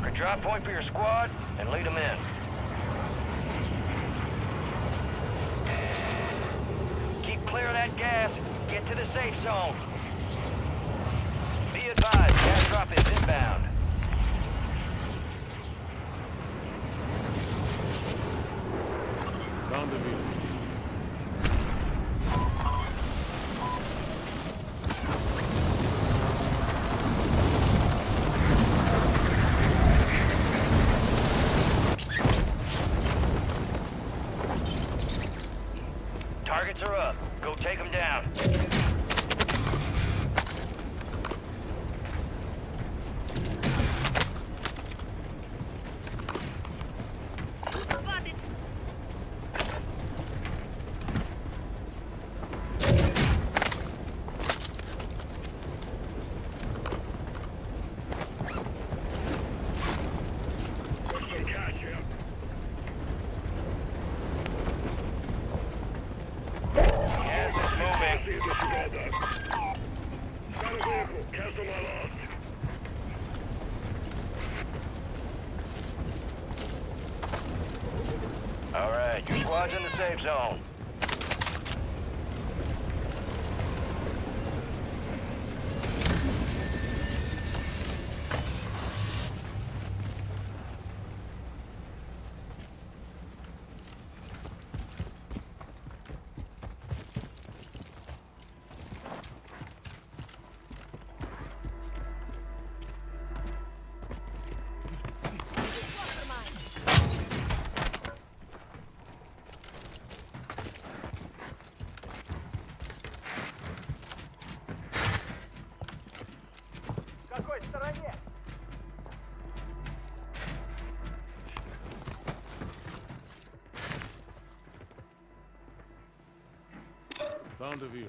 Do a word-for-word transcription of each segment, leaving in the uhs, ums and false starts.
Mark a drop point for your squad and lead them in. Keep clear of that gas. Get to the safe zone. Be advised, gas drop is inbound. Down the view. Targets are up. Go take them down. Alright, your squad's in the safe zone. Found a view.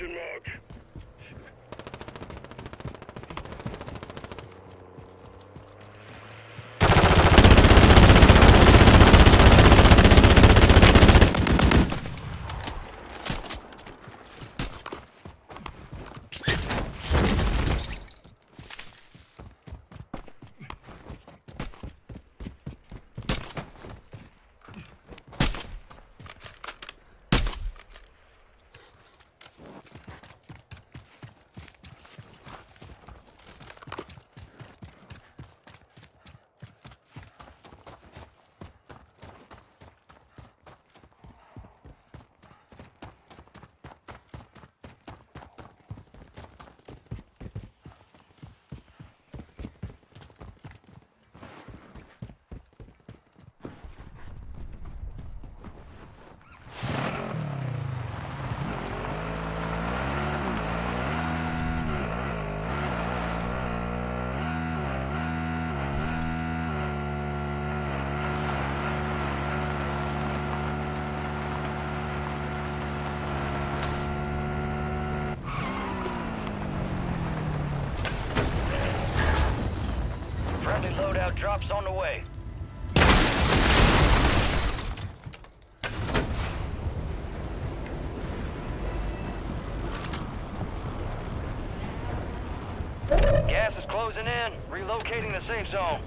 Mark. Loadout drops on the way. Gas is closing in, relocating the safe zone.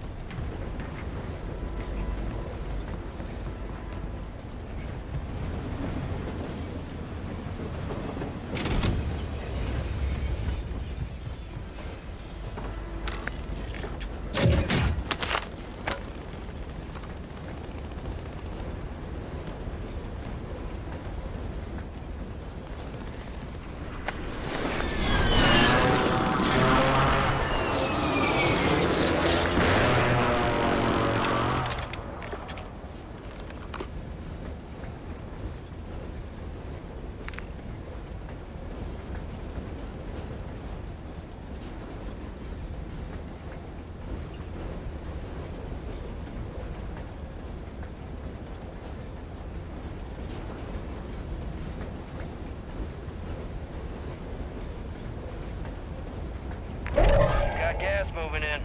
gas moving in.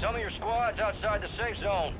Some of your squad's outside the safe zone.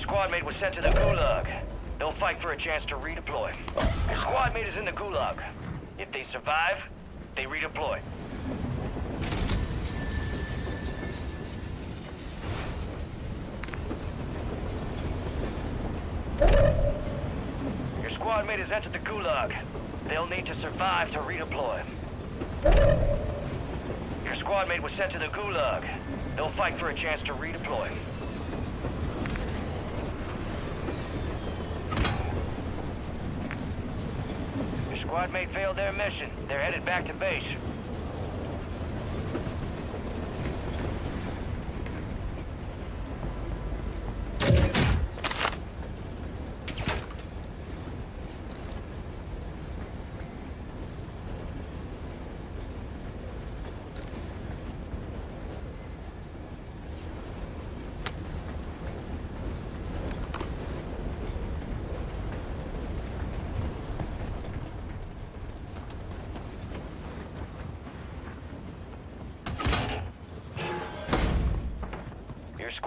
Squad mate was sent to the Gulag. They'll fight for a chance to redeploy. Your squad mate is in the Gulag. If they survive, they redeploy. Your squad mate has entered the Gulag. They'll need to survive to redeploy. Your squad mate was sent to the Gulag. They'll fight for a chance to redeploy. Squad mate failed their mission. They're headed back to base.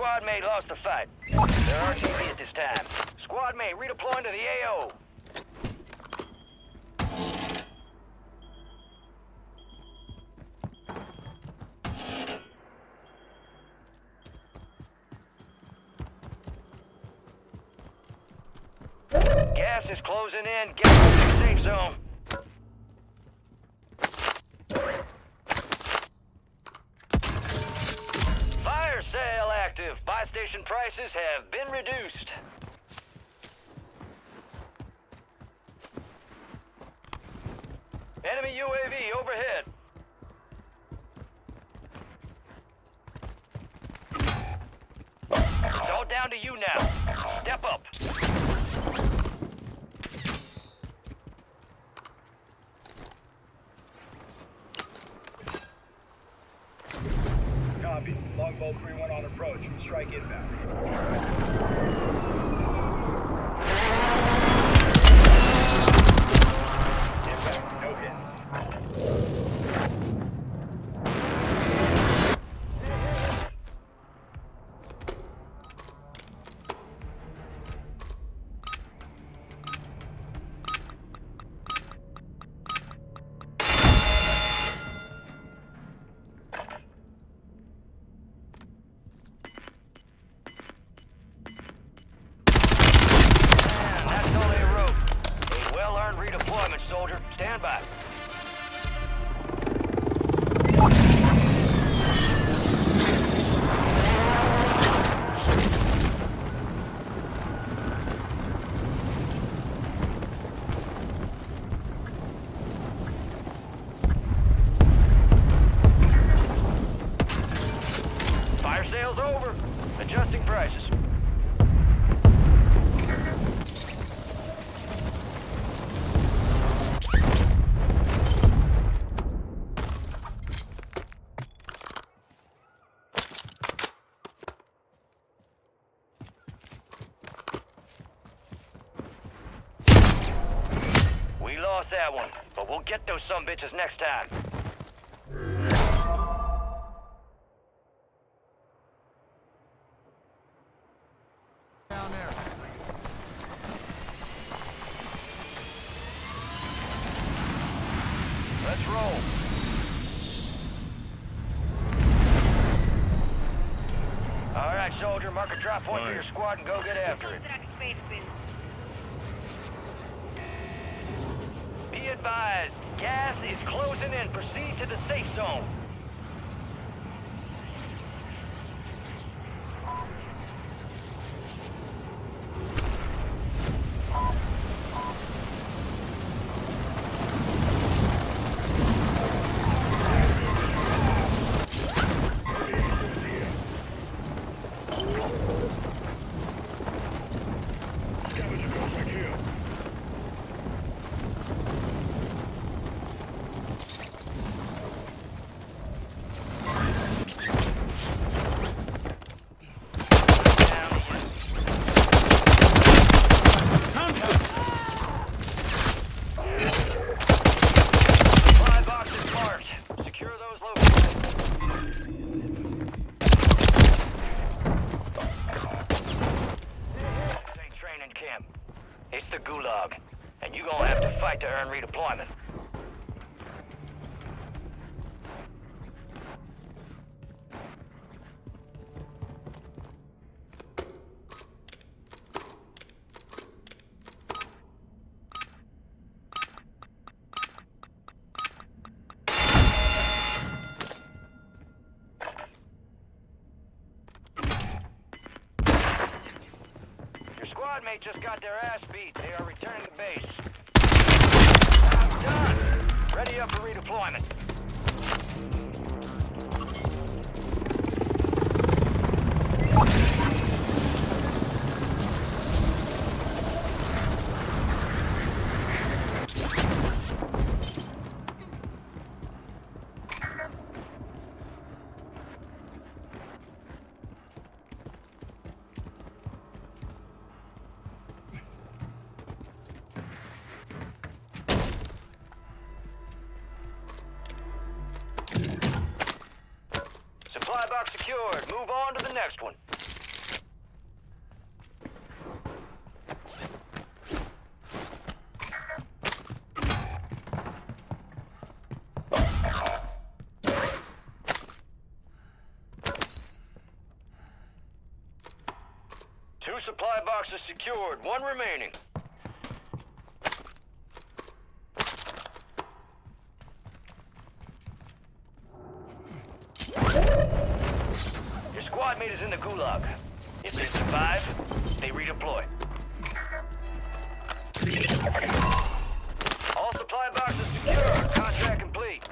Squad mate lost the fight. They're R T V at this time. Squad mate redeploying to the A O. Gas is closing in. Get out of the safe zone. Sale active. Buy station prices have been reduced. Enemy U A V overhead. It's all down to you now. Step up. Longbow three one on approach. Strike inbound. Impact, no that one, but we'll get those sumbitches next time. Down there. Let's roll. soldier. Mark a drop point for your squad and go get after it. Be advised, gas is closing in. Proceed to the safe zone. Squadmate just got their ass beat. They are returning to base. I'm done. Ready up for redeployment. Secured. Move on to the next one. Two supply boxes secured, one remaining. Squadmate is in the gulag. If they survive, they redeploy. All supply boxes secure. Contract complete.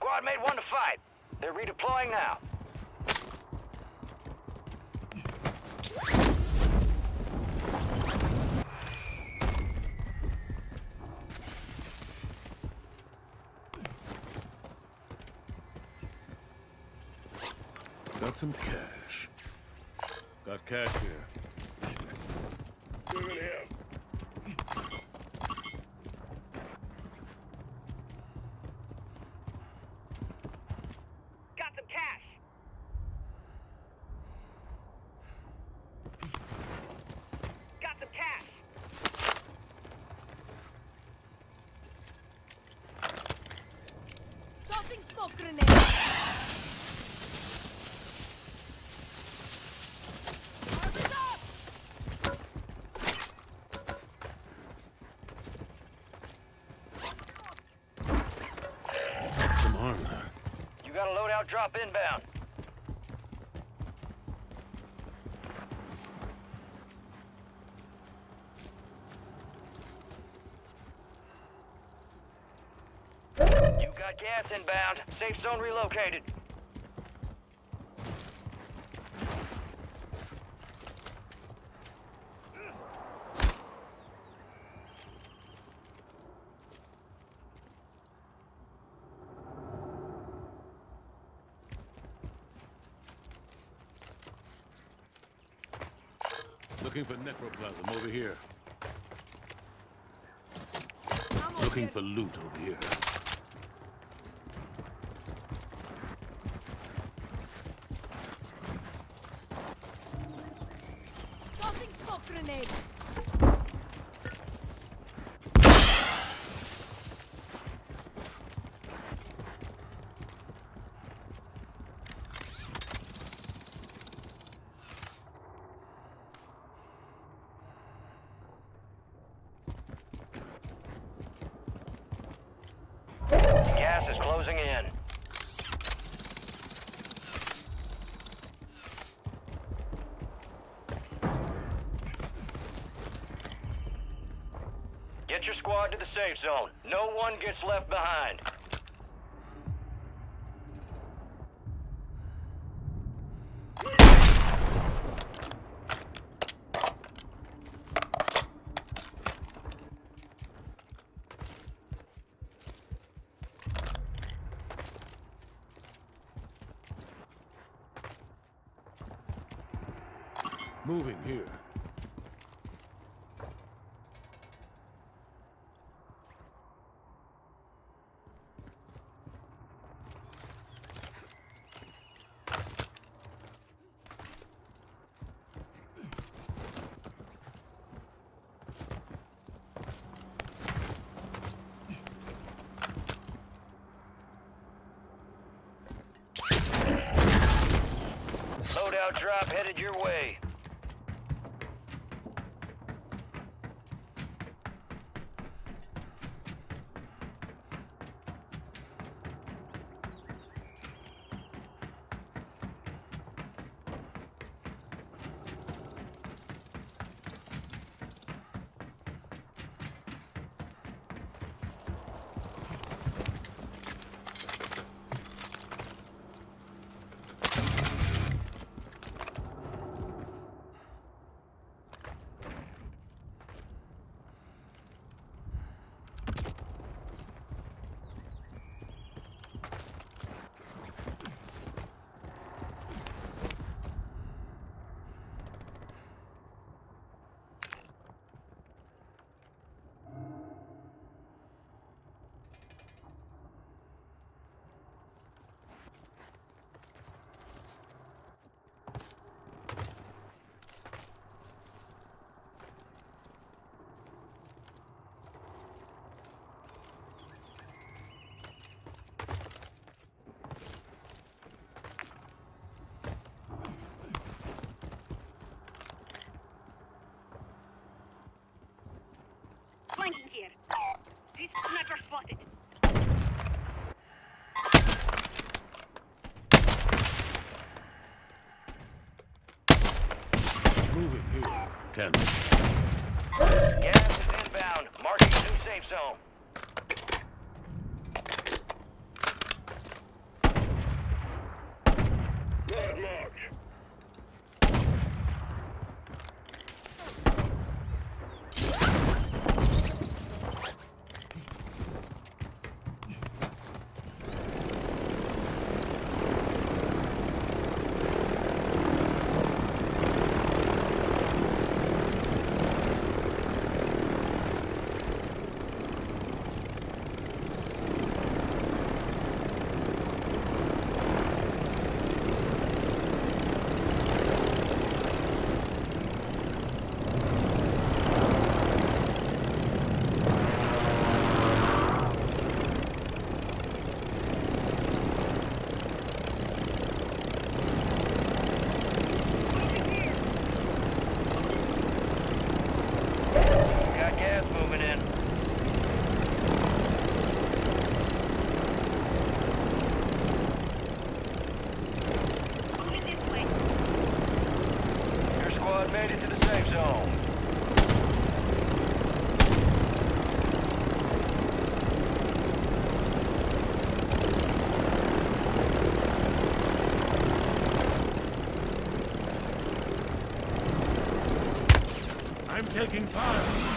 Squadmate one to fight. They're redeploying now. Got some cash. Got cash here. Give it here. You got a loadout drop inbound. You got gas inbound. Safe zone relocated. Looking for necroplasm over here. Looking for loot over here. gas is closing in. Get your squad to the safe zone. No one gets left behind. Moving here. Loadout drop headed your way. Moving here. Ten. Gas is inbound. Marking new safe zone. I'm taking fire!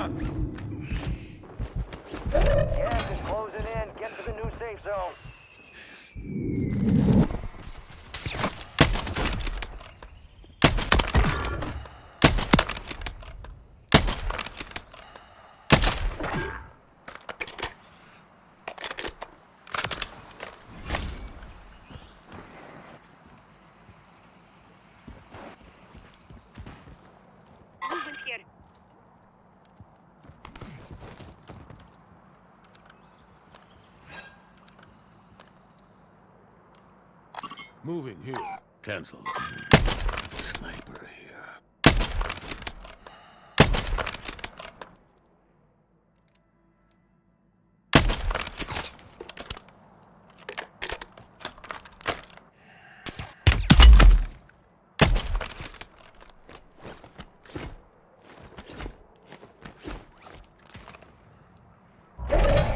out. Gas is closing in. Get to the new safe zone. Moving here. Cancel. Sniper here.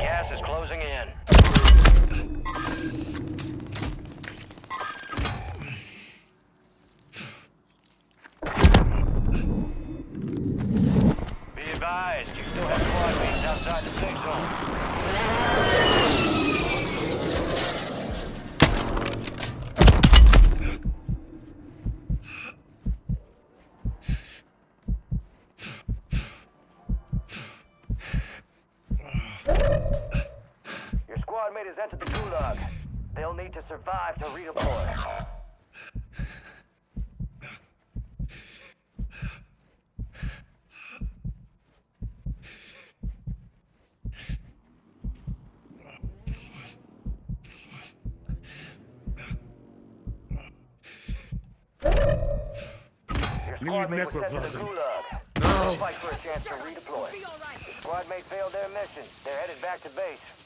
Gas is closing in. Enter the gulag. They'll need to survive to redeploy. Need necroplasm. No. Fight for a chance to redeploy. The squad mate failed their mission. They're headed back to base.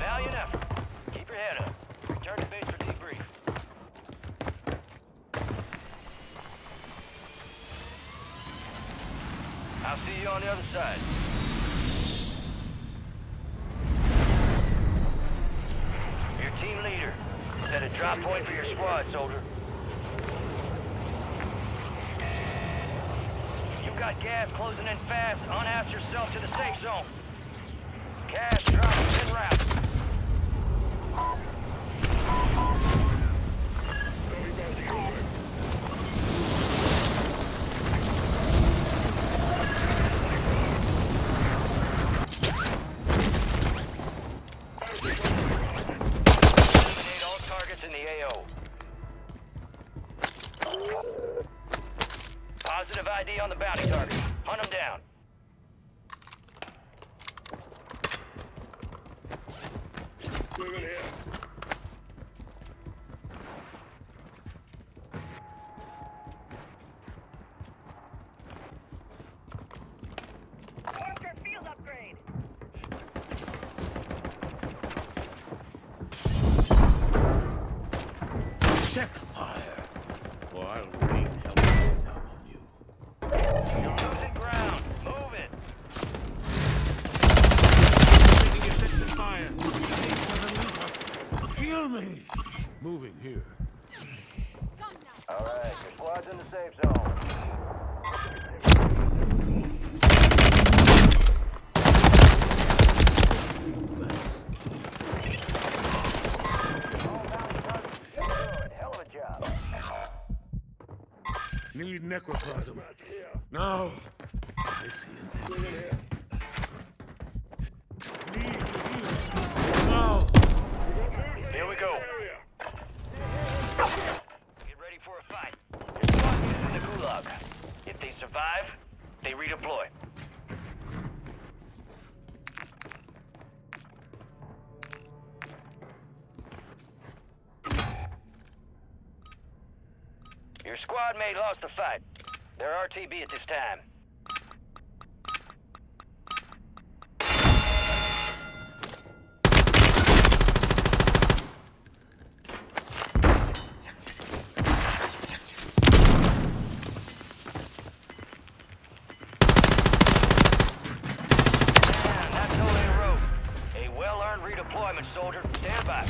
Valiant effort. Keep your head up. Return to base for debrief. I'll see you on the other side. Team leader, set a drop point for your squad, soldier. You've got gas closing in fast. Unass yourself to the safe zone. Gas drop is in route. In the A O. Positive I D on the bounty target. Hunt them down. Move in here. Check fire, or I'll rain hell down on you. You're losing ground. Move it. Everything is set to fire. Kill me. Moving here. All right, your squad's in the safe zone. Need necroplasm. No. I see it. Need you. No. Here we go. Get ready for a fight. Your squad is in the gulag. If they survive, they redeploy. Your squad mate lost the fight. They're R T B at this time. deployment, soldier. Stand by.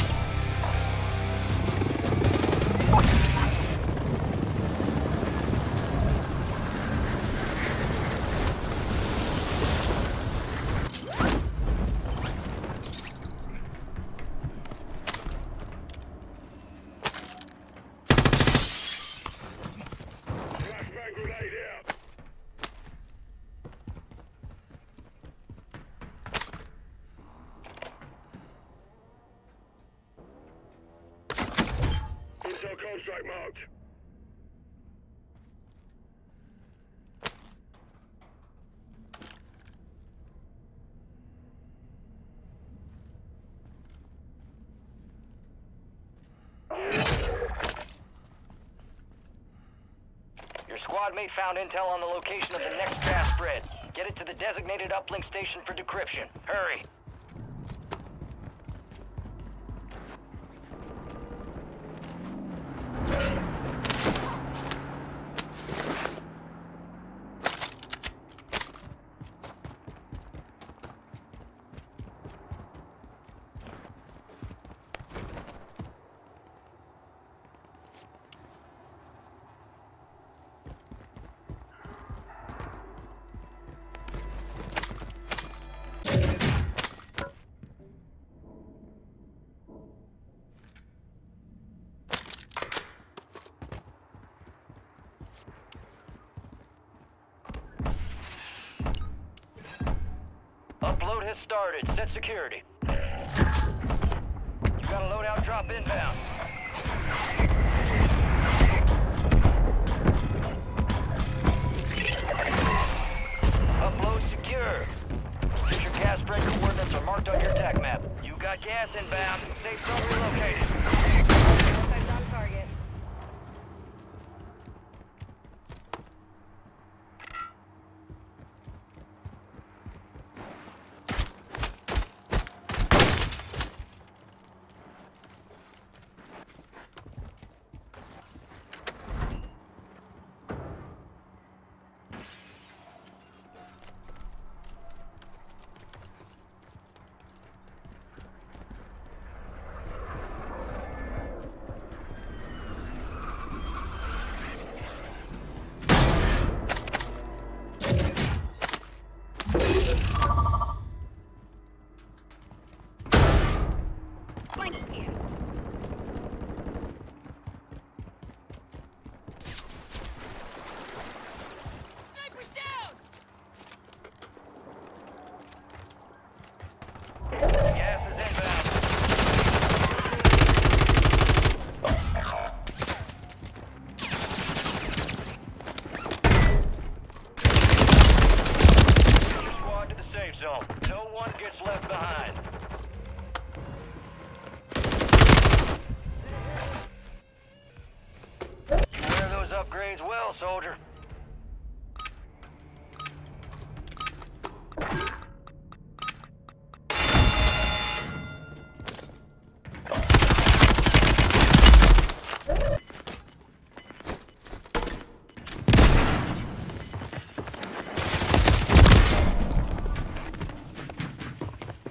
Strike marked. Your squad mate found intel on the location of the next fast spread. Get it to the designated uplink station for decryption. Hurry. Load has started. Set security. You got a loadout drop inbound. Upload secure. Future gas breaker coordinates are marked on your attack map. You got gas inbound. Safe zone relocated. Side's on target. Upgrades well, soldier. Give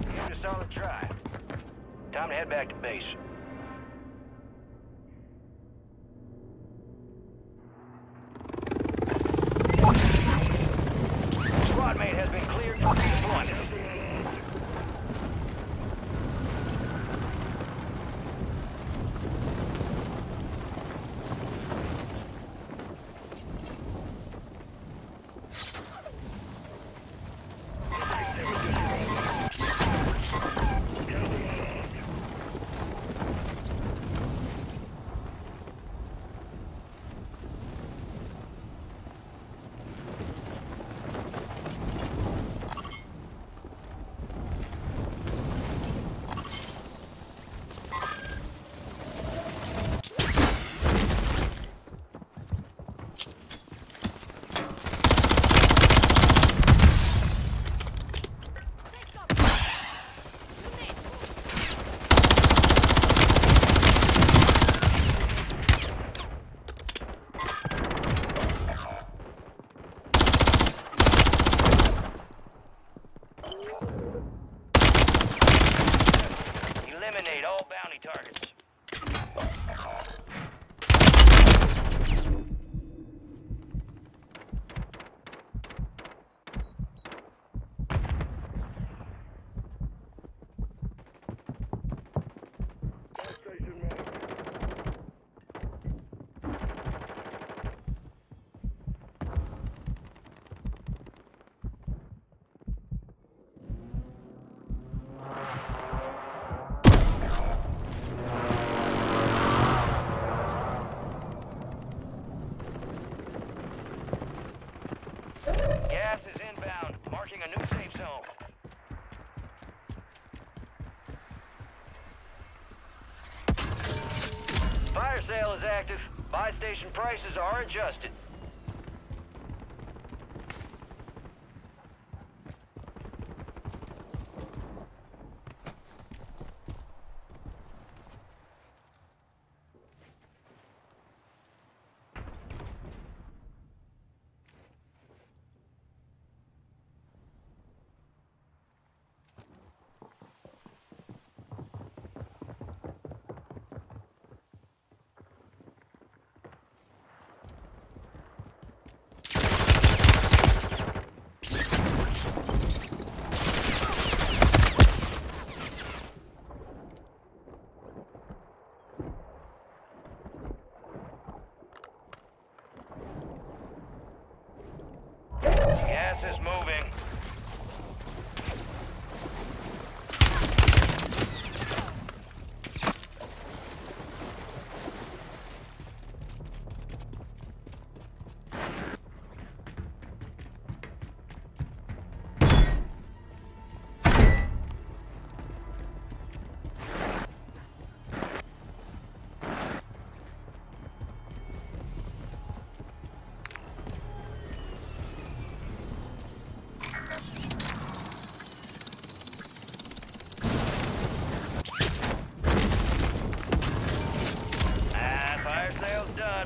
it a solid try. Time to head back to base. enemy targets. Fire sale is active. Buy station prices are adjusted. Gas is moving.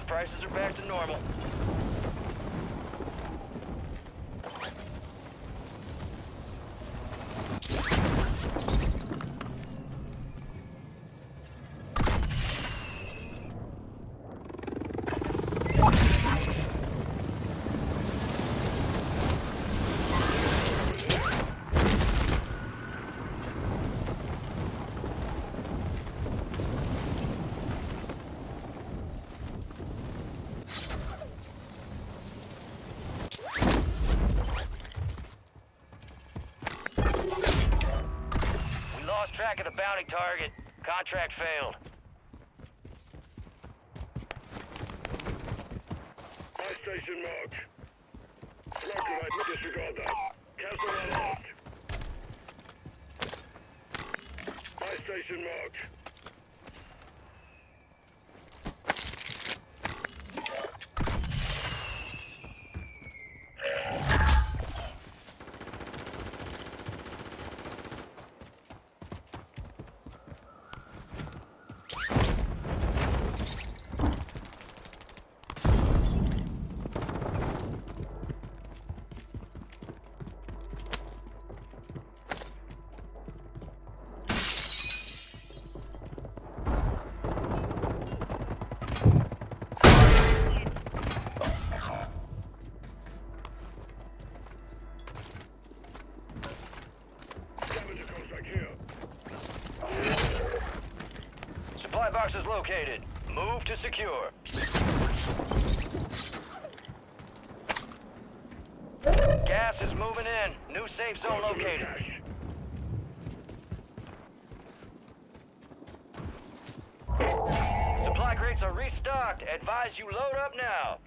Prices are back to normal. Track of the bounty target. Contract failed. Buy station marked. Market, I disregard that. Cancel that out. Buy station marked. Box is located. Move to secure. Gas is moving in. New safe zone located. Supply crates are restocked. Advise you load up now.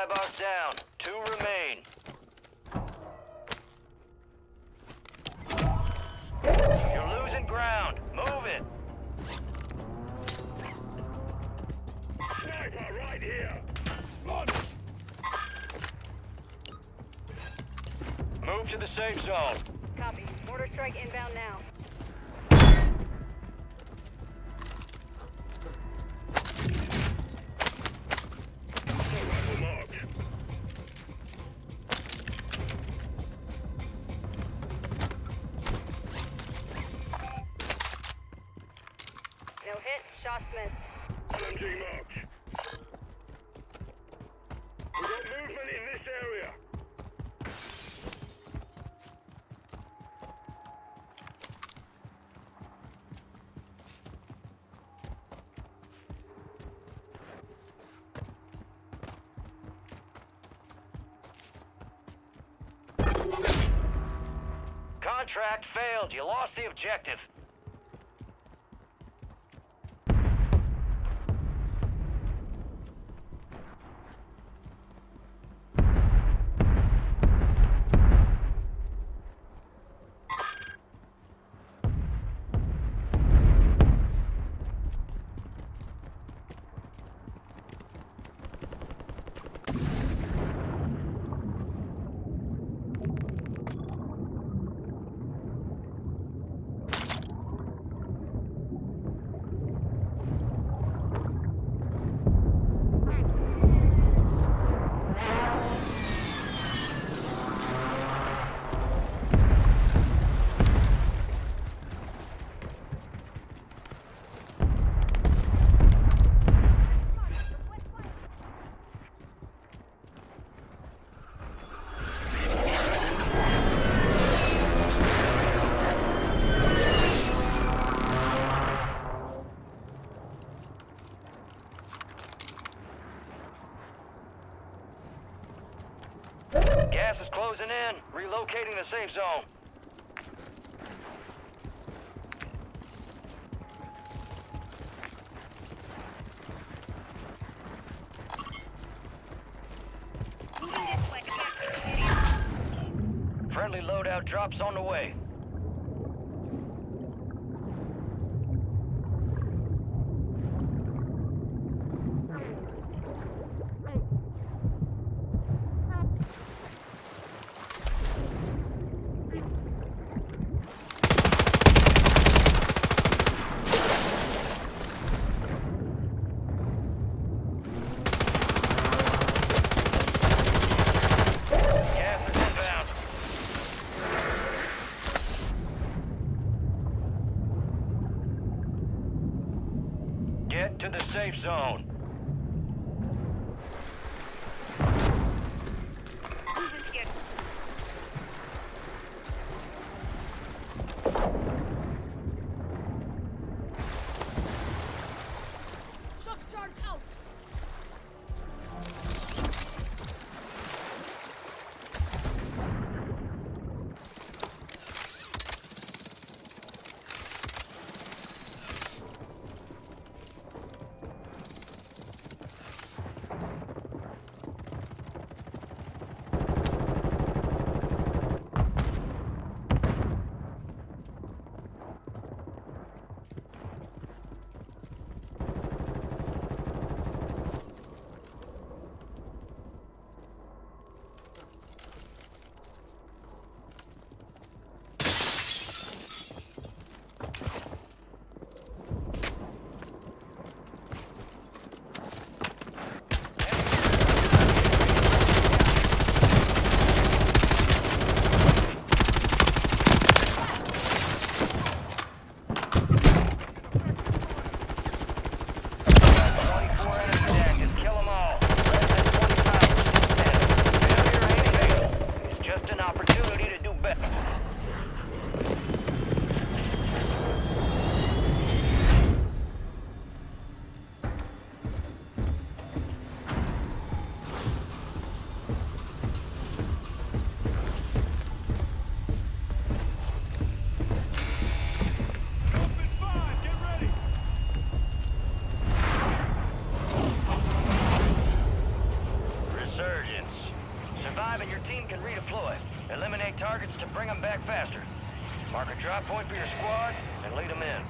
Supply box down. Two remain. You're losing ground. Move it. Sniper right here. Launch. Move to the safe zone. Copy. Mortar strike inbound now. Contract failed. You lost the objective. Gas is closing in. Relocating the safe zone. Friendly loadout drops on the way. To the safe zone. Shock charge out. High point for your squad and lead them in.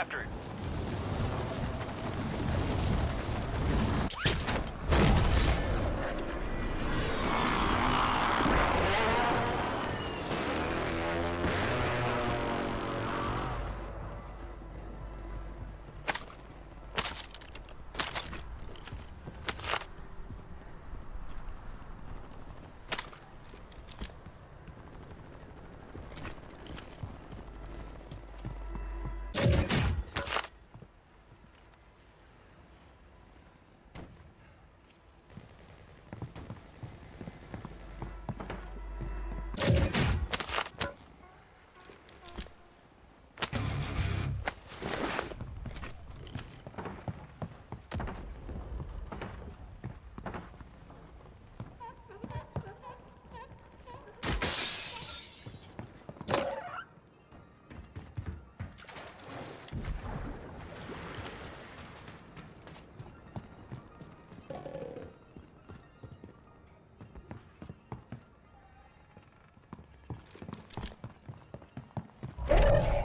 After it.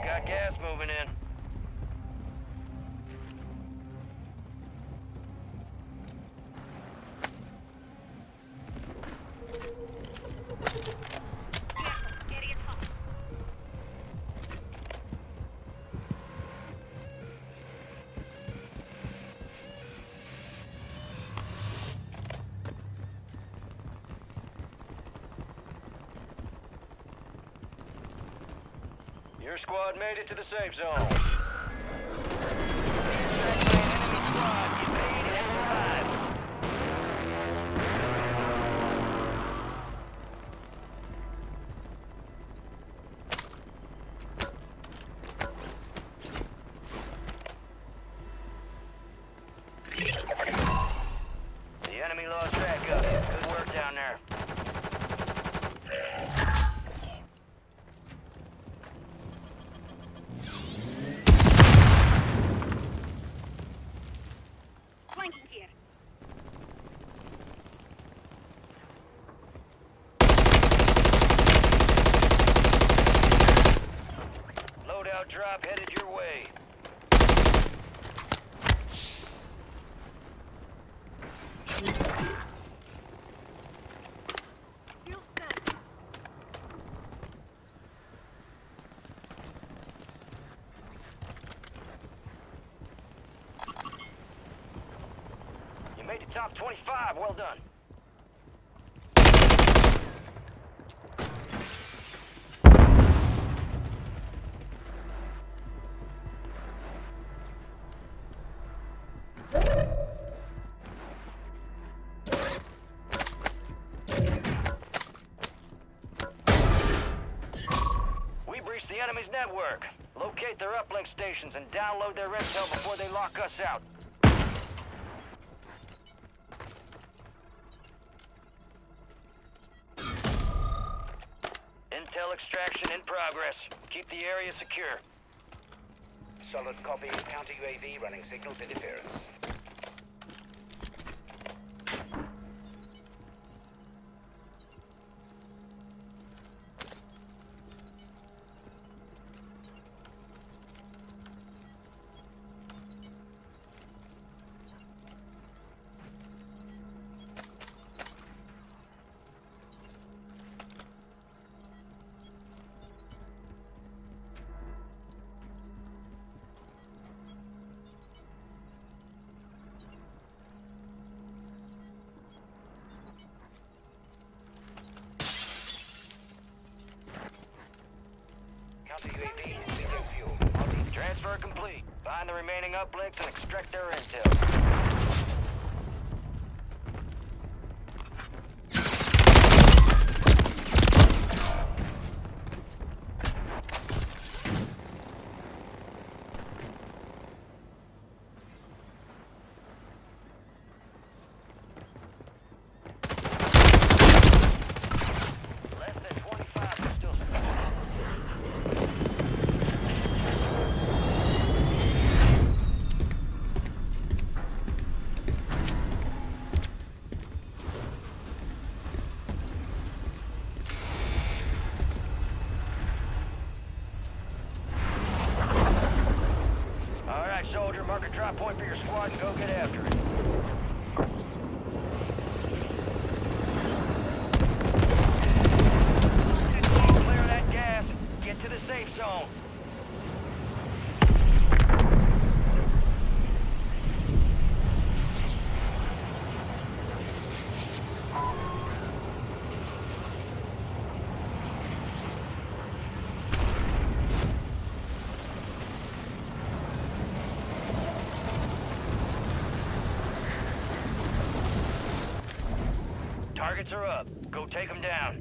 Got gas moving in. Your squad made it to the safe zone. Enemy squad, you made it alive. The enemy lost track of it. Good work down there. Drop headed your way. You made the top twenty-five. Well done. Enemy's network. Locate their uplink stations and download their intel before they lock us out. Intel extraction in progress. Keep the area secure. Solid copy. Counter U A V running signals interference. Transfer complete. Find the remaining uplinks and extract their intel. Mark a drop point for your squad and go get after it. Clear that gas. Get to the safe zone. Targets are up. Go take them down.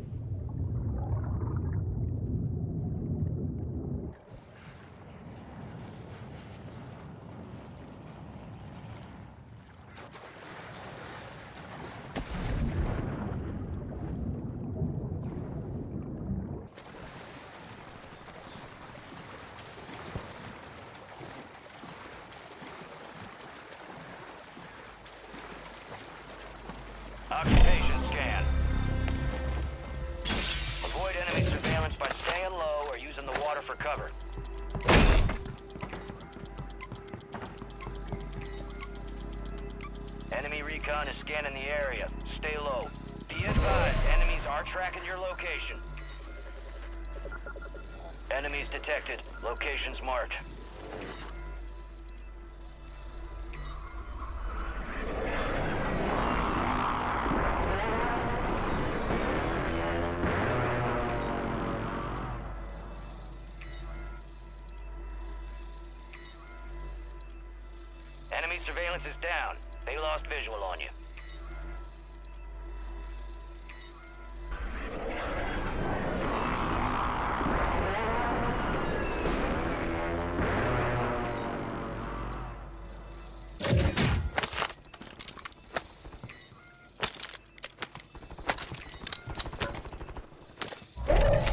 Occupation scan. Avoid enemy surveillance by staying low or using the water for cover. Enemy recon is scanning the area. Stay low. Be advised, enemies are tracking your location. Enemies detected. Locations marked. Enemy surveillance is down. They lost visual on you.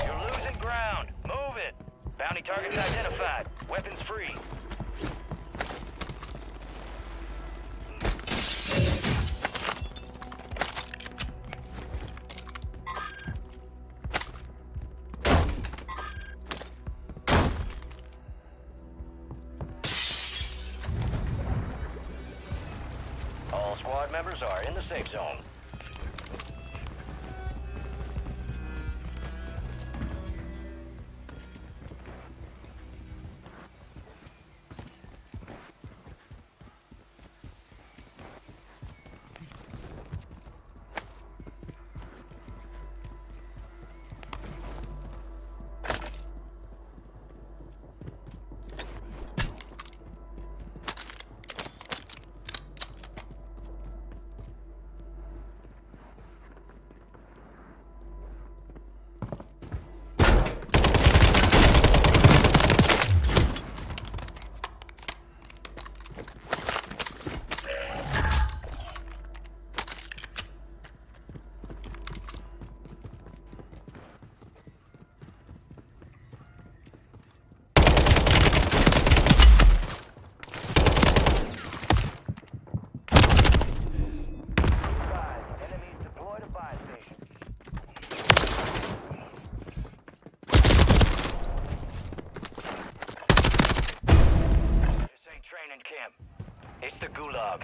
You're losing ground. Move it. Bounty targets identified. Weapons free. All squad members are in the safe zone. It's the Gulag,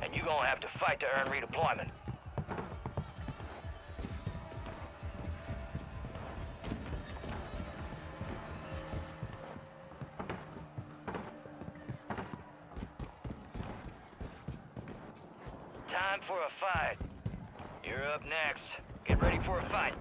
and you're gonna have to fight to earn redeployment. Time for a fight. You're up next. Get ready for a fight.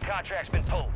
Contract's been pulled.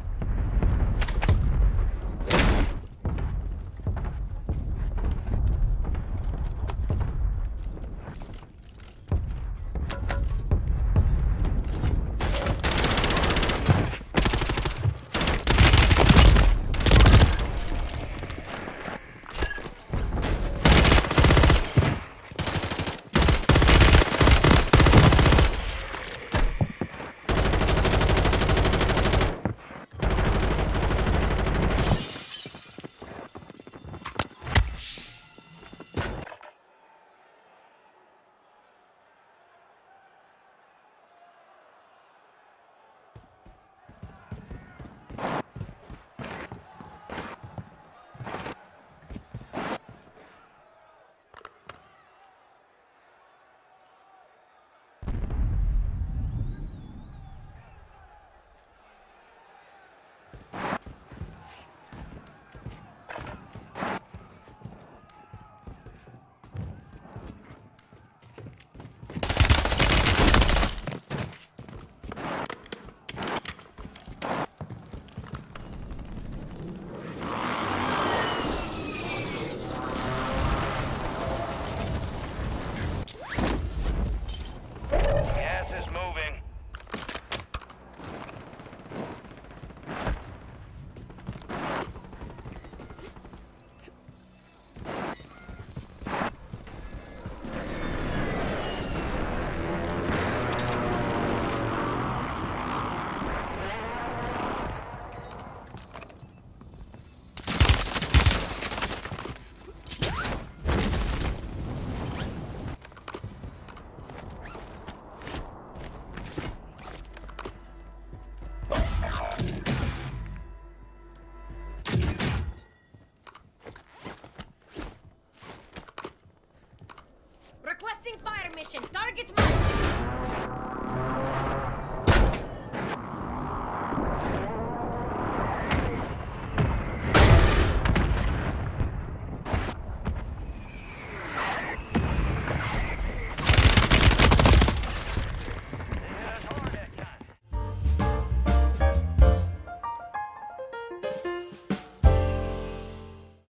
Requesting fire mission. Target marked.